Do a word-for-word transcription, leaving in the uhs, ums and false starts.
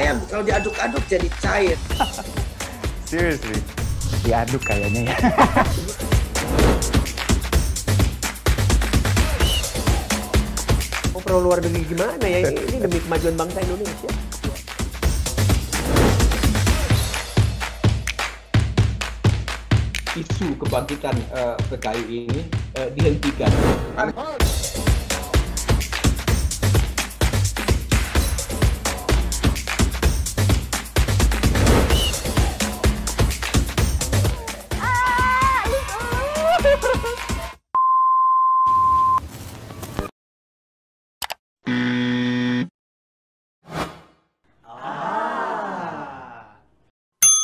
ayam kalau diaduk-aduk jadi cair. Seriously, diaduk kayaknya ya. Oh, perlu luar negeri gimana ya? Ini demi kemajuan bangsa Indonesia. Isu kebangkitan uh, P K I ini uh, dihentikan.